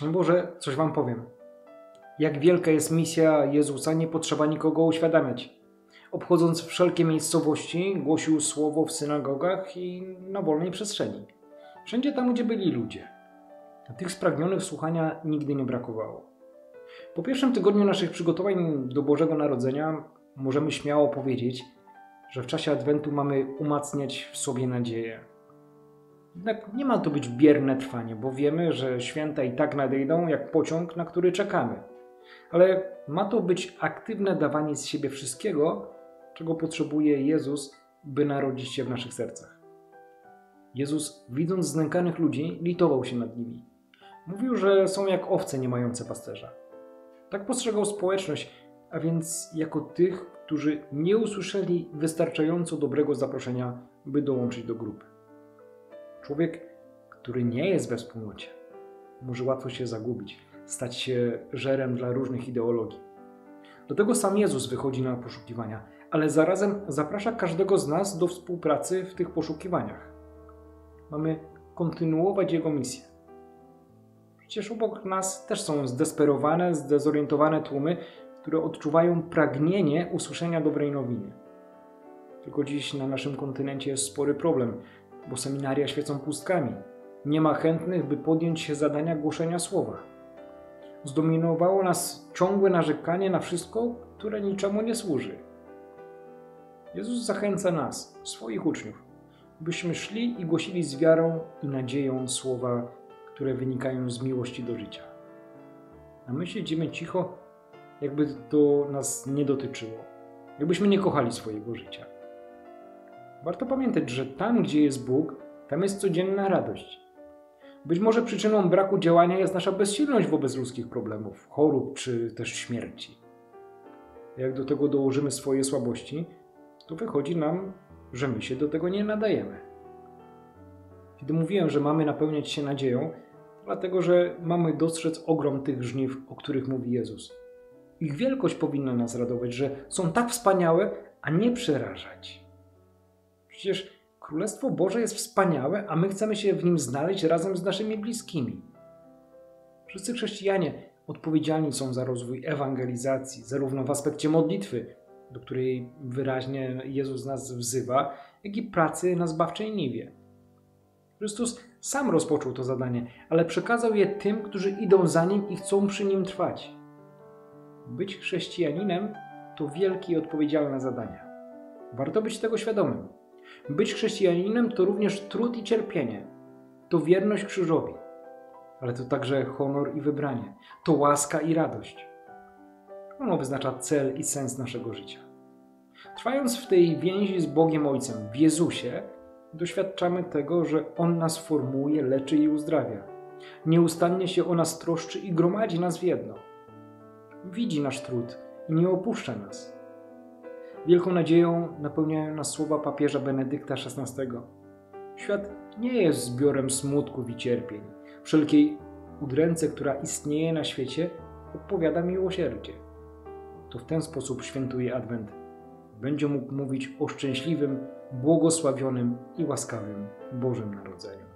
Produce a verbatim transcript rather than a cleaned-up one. Szczęść Boże, coś wam powiem. Jak wielka jest misja Jezusa, nie potrzeba nikogo uświadamiać. Obchodząc wszelkie miejscowości, głosił słowo w synagogach i na wolnej przestrzeni. Wszędzie tam, gdzie byli ludzie. Tych spragnionych słuchania nigdy nie brakowało. Po pierwszym tygodniu naszych przygotowań do Bożego Narodzenia możemy śmiało powiedzieć, że w czasie Adwentu mamy umacniać w sobie nadzieję. Jednak nie ma to być bierne trwanie, bo wiemy, że święta i tak nadejdą jak pociąg, na który czekamy. Ale ma to być aktywne dawanie z siebie wszystkiego, czego potrzebuje Jezus, by narodzić się w naszych sercach. Jezus, widząc znękanych ludzi, litował się nad nimi. Mówił, że są jak owce nie mające pasterza. Tak postrzegał społeczność, a więc jako tych, którzy nie usłyszeli wystarczająco dobrego zaproszenia, by dołączyć do grupy. Człowiek, który nie jest we wspólnocie, może łatwo się zagubić, stać się żerem dla różnych ideologii. Dlatego sam Jezus wychodzi na poszukiwania, ale zarazem zaprasza każdego z nas do współpracy w tych poszukiwaniach. Mamy kontynuować Jego misję. Przecież obok nas też są zdesperowane, zdezorientowane tłumy, które odczuwają pragnienie usłyszenia dobrej nowiny. Tylko dziś na naszym kontynencie jest spory problem, bo seminaria świecą pustkami. Nie ma chętnych, by podjąć się zadania głoszenia słowa. Zdominowało nas ciągłe narzekanie na wszystko, które niczemu nie służy. Jezus zachęca nas, swoich uczniów, byśmy szli i głosili z wiarą i nadzieją słowa, które wynikają z miłości do życia. A my siedzimy cicho, jakby to nas nie dotyczyło, jakbyśmy nie kochali swojego życia. Warto pamiętać, że tam, gdzie jest Bóg, tam jest codzienna radość. Być może przyczyną braku działania jest nasza bezsilność wobec ludzkich problemów, chorób czy też śmierci. Jak do tego dołożymy swoje słabości, to wychodzi nam, że my się do tego nie nadajemy. Kiedy mówiłem, że mamy napełniać się nadzieją, dlatego że mamy dostrzec ogrom tych żniw, o których mówi Jezus. Ich wielkość powinna nas radować, że są tak wspaniałe, a nie przerażać. Przecież Królestwo Boże jest wspaniałe, a my chcemy się w nim znaleźć razem z naszymi bliskimi. Wszyscy chrześcijanie odpowiedzialni są za rozwój ewangelizacji, zarówno w aspekcie modlitwy, do której wyraźnie Jezus nas wzywa, jak i pracy na zbawczej niwie. Chrystus sam rozpoczął to zadanie, ale przekazał je tym, którzy idą za Nim i chcą przy Nim trwać. Być chrześcijaninem to wielkie i odpowiedzialne zadanie. Warto być tego świadomym. Być chrześcijaninem to również trud i cierpienie. To wierność krzyżowi. Ale to także honor i wybranie. To łaska i radość. Ono wyznacza cel i sens naszego życia. Trwając w tej więzi z Bogiem Ojcem, w Jezusie, doświadczamy tego, że On nas formuje, leczy i uzdrawia. Nieustannie się o nas troszczy i gromadzi nas w jedno. Widzi nasz trud i nie opuszcza nas. Wielką nadzieją napełniają nas słowa papieża Benedykta szesnastego. Świat nie jest zbiorem smutków i cierpień. Wszelkiej udręce, która istnieje na świecie, odpowiada miłosierdzie. To w ten sposób świętuje Adwent. Będzie mógł mówić o szczęśliwym, błogosławionym i łaskawym Bożym Narodzeniu.